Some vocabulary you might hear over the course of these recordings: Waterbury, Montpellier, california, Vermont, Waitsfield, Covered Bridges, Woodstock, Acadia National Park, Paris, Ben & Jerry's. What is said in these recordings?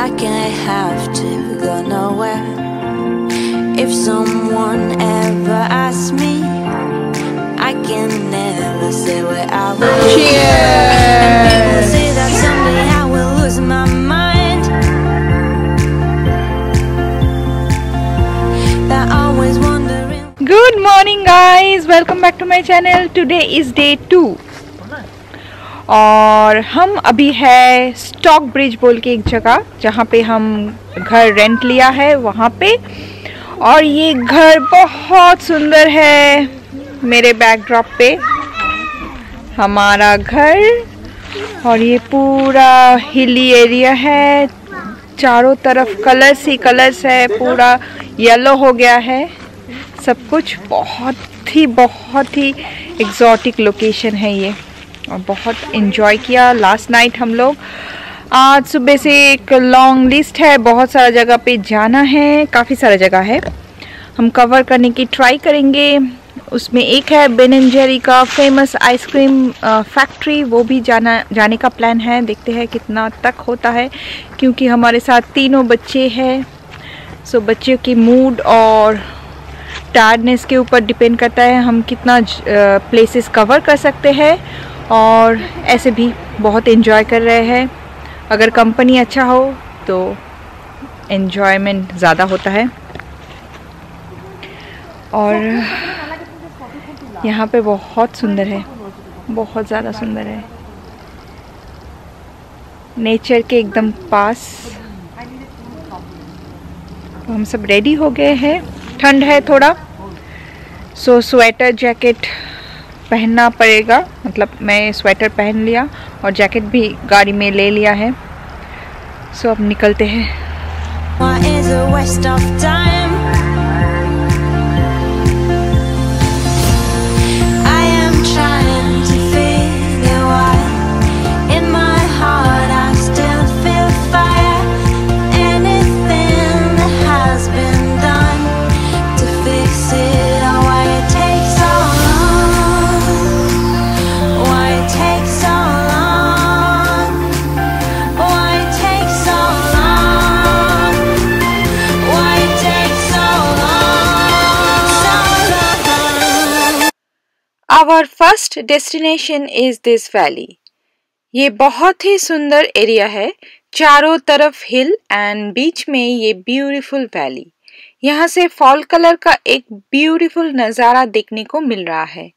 like I have to go nowhere. If someone ever asks me, I can never say where I will. Cheers! People say that someday I will lose my mind, they're always wondering. Good morning guys, welcome back to my channel. Today is day 2 और हम अभी है stock bridge बोल के एक जगह जहाँ पे हम घर रेंट लिया है वहाँ पे. और ये घर बहुत सुंदर है मेरे बैकड्रॉप पे हमारा घर. और ये पूरा हिली एरिया है, चारों तरफ कलर्स ही कलर्स है, पूरा येलो हो गया है सब कुछ. बहुत ही एक्सोटिक लोकेशन है ये और बहुत एंजॉय किया लास्ट नाइट हम लोग. आज सुबह से एक लॉन्ग लिस्ट है, बहुत सारा जगह पे जाना है, काफ़ी सारा जगह है हम कवर करने की ट्राई करेंगे. उसमें एक है बेन एंड जेरी का फेमस आइसक्रीम फैक्ट्री, वो भी जाने का प्लान है. देखते हैं कितना तक होता है क्योंकि हमारे साथ तीनों बच्चे हैं. सो बच्चों के मूड और टायर्डनेस के ऊपर डिपेंड करता है हम कितना प्लेसेस कवर कर सकते हैं. और ऐसे भी बहुत एंजॉय कर रहे हैं, अगर कंपनी अच्छा हो तो एन्जॉयमेंट ज़्यादा होता है. और यहाँ पे बहुत सुंदर है, बहुत ज़्यादा सुंदर है, नेचर के एकदम पास. तो हम सब रेडी हो गए हैं. ठंड है थोड़ा, सो स्वेटर जैकेट पहनना पड़ेगा. मतलब मैं स्वेटर पहन लिया और जैकेट भी गाड़ी में ले लिया है. सो अब निकलते हैं. Our first destination is this valley. ये बहुत ही सुंदर एरिया है, चारों तरफ हिल एंड बीच में ये ब्यूटीफुल वैली. यहाँ से फॉल कलर का एक ब्यूटीफुल नज़ारा देखने को मिल रहा है.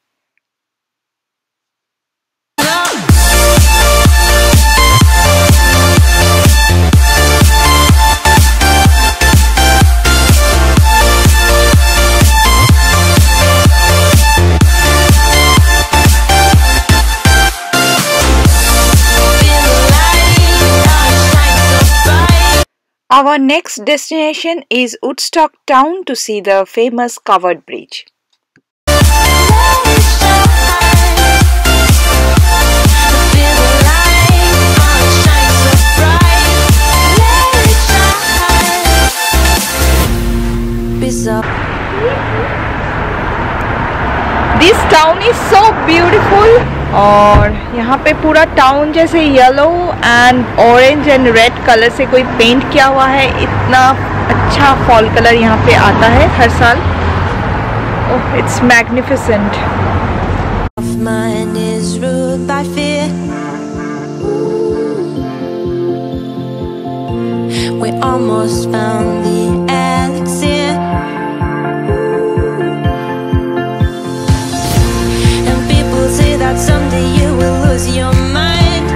Our next destination is Woodstock town to see the famous covered bridge. This town is so beautiful. और यहाँ पे पूरा टाउन जैसे yellow and orange and red colour से कोई पेंट किया हुआ है. इतना अच्छा फॉल कलर यहाँ पे आता है हर साल. Oh it's magnificent. Someday you will lose your mind,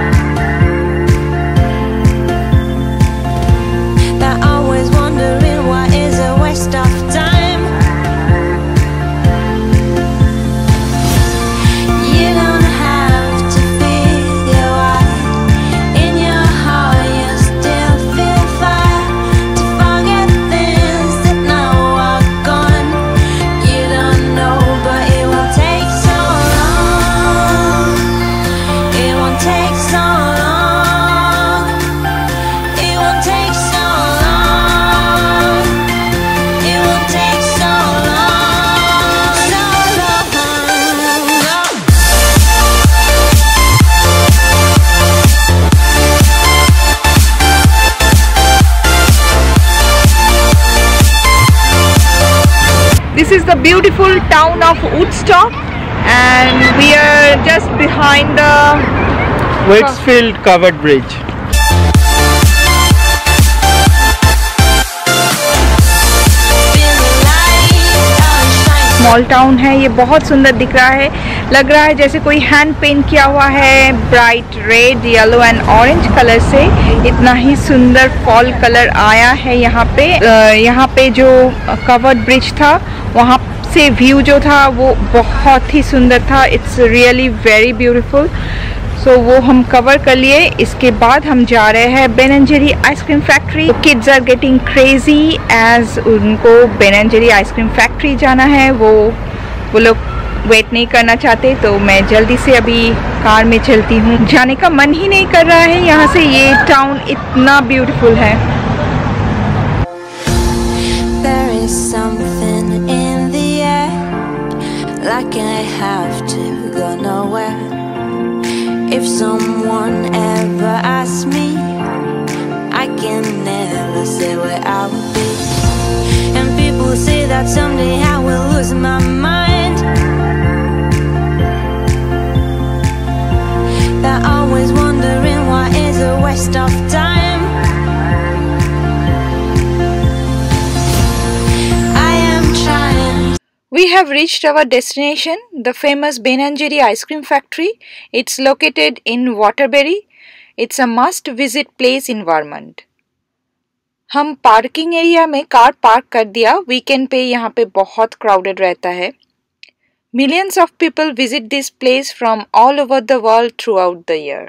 they're always wondering why is a waste of time. You don't have This is the beautiful town of Woodstock, and we are just behind the Waitsfield Covered Bridge. Small town है ये, बहुत सुंदर दिख रहा है, लग रहा है जैसे कोई हैंड पेंट किया हुआ है bright red, yellow and orange colour से। इतना ही सुंदर फॉल कलर आया है यहाँ पे। यहाँ पे जो कवर्ड ब्रिज था वहाँ से व्यू जो था वो बहुत ही सुंदर था। It's really very beautiful. तो वो हम कवर कर लिए। इसके बाद हम जा रहे हैं Ben and Jerry ice cream factory. Kids are getting crazy as उनको Ben and Jerry ice cream factory जाना है। वो लोग वेट नहीं करना चाहते, तो मैं जल्दी से अभी कार में चलती हूँ। जाने का मन ही नहीं कर रहा है यहाँ से। ये टाउन इतना ब्यूटीफुल है। There is something in the air, like I have to go nowhere. If someone ever asks me, I can never say where I will be. And people say that someday I will lose my mind. They're always wondering why it's a waste of time. I am trying. We have reached our destination, the famous Ben & Jerry ice cream factory. It's located in Waterbury. It's a must visit place in Vermont. हम parking area में car park कर दिया। Weekend पे यहाँ पे बहुत crowded रहता है। Millions of people visit this place from all over the world throughout the year.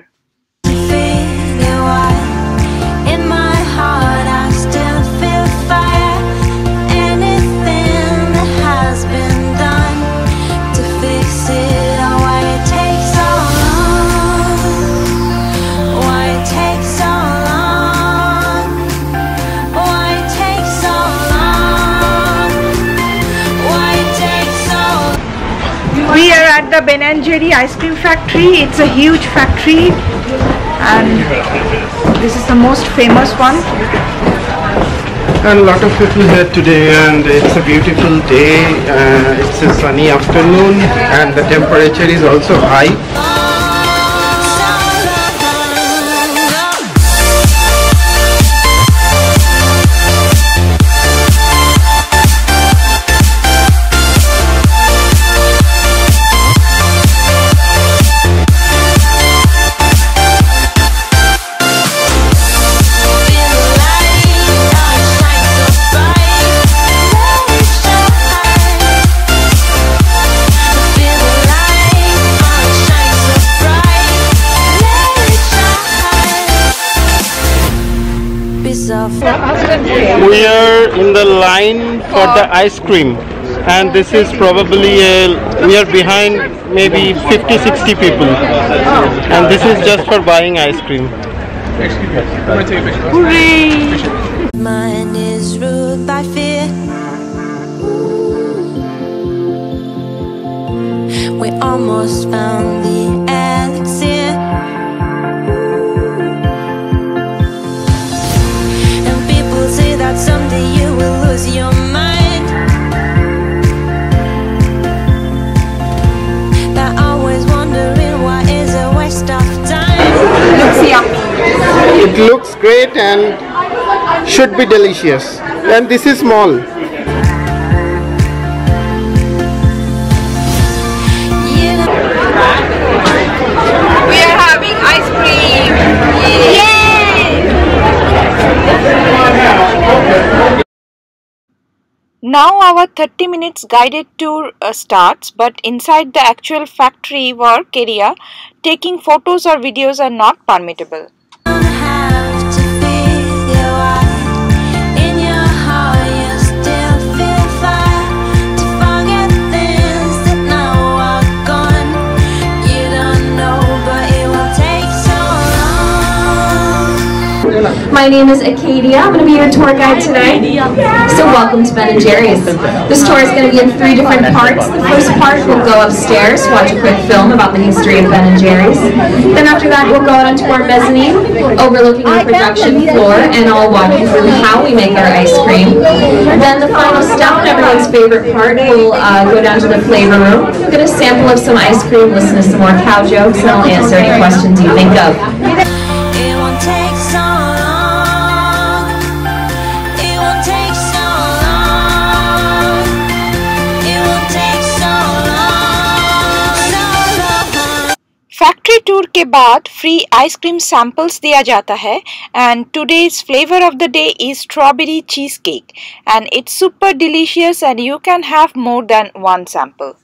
We are at the Ben & Jerry ice cream factory. It's a huge factory, and this is the most famous one. And a lot of people here today, and it's a beautiful day. It's a sunny afternoon, and the temperature is also high. We are in the line for the ice cream, and this is probably we are behind maybe 50-60 people, and this is just for buying ice cream. Hooray! Mine is ruled by fear. We almost found the elixir. Say that someday you will lose your mind. They're always wondering why is a waste of time. It looks great and should be delicious. And this is small. We are having ice cream. Yay! Now our 30 minutes guided tour starts, but inside the actual factory work area, taking photos or videos are not permittable. My name is Acadia. I'm going to be your tour guide tonight. So welcome to Ben & Jerry's. This tour is going to be in three different parts. The first part, we'll go upstairs, watch a quick film about the history of Ben & Jerry's. Then after that, we'll go out onto our mezzanine, overlooking the production floor, and I'll walk you through how we make our ice cream. Then the final step, and everyone's favorite part, we'll go down to the flavor room, get a sample of some ice cream, listen to some more cow jokes, and I'll answer any questions you think of. It won't take so long. It won't take so long. It won't take so long. Factory tour के बाद free ice cream samples दिया जाता है, and today's flavor of the day is strawberry cheesecake, and it's super delicious, and you can have more than one sample.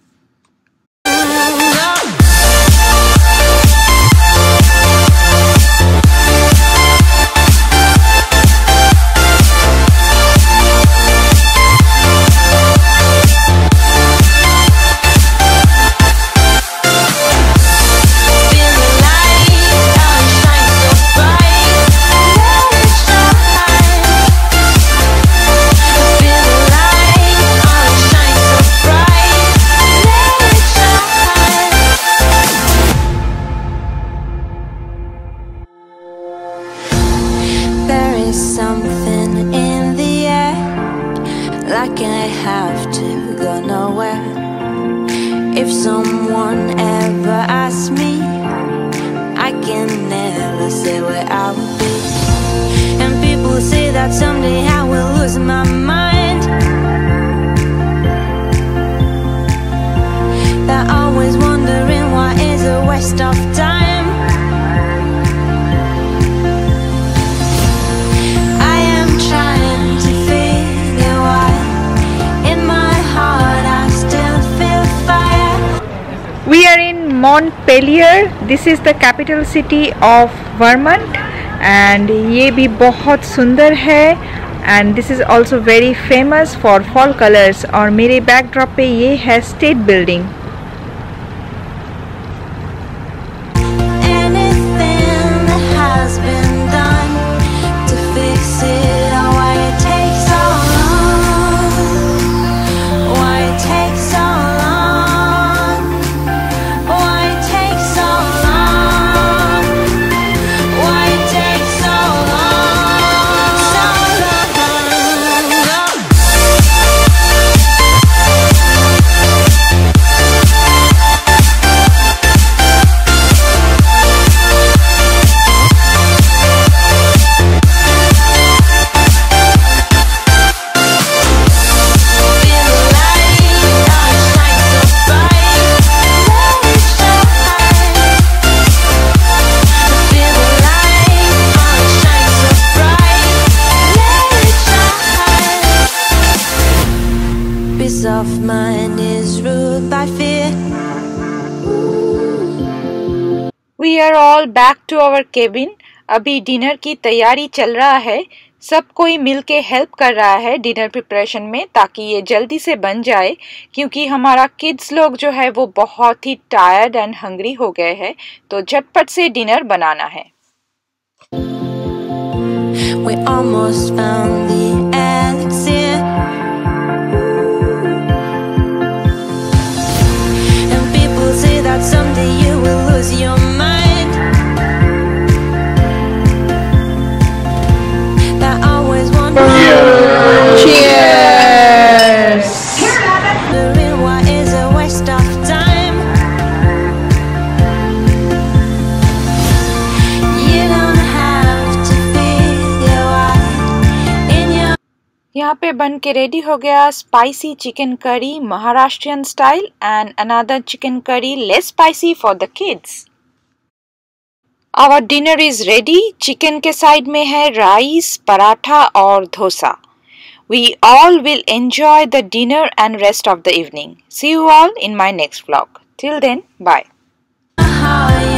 Something in the air, like I have to go nowhere. If someone ever asks me, I can never say where I will be. And people say that someday I will lose my mind. They're always wondering why it's a waste of time. We are in Montpellier. This is the capital city of Vermont, and ये भी बहुत सुंदर है, and this is also very famous for fall colors. और मेरे backdrop पे ये है State Building. Peace of mind is ruled by fear. We are all back to our cabin. अभी डिनर की तैयारी चल रहा है. सब कोई मिलके हेल्प कर रहा है डिनर प्रिपरेशन में ताकि ये जल्दी से बन जाए, क्योंकि हमारा किड्स लोग जो है वो बहुत ही टायर्ड एंड हंग्री हो गए हैं, तो झटपट से डिनर बनाना है. We almost found the elixir. Say that someday you will lose your mind. That always wonder. Cheers. The real one is a waste of time. You don't have to figure why in your. यहाँ पे बन के ready हो गया spicy chicken curry Maharashtrian style and another chicken curry less spicy for the kids. Our dinner is ready. Chicken के side में है rice, paratha और dosa. We all will enjoy the dinner and rest of the evening. See you all in my next vlog. Till then bye.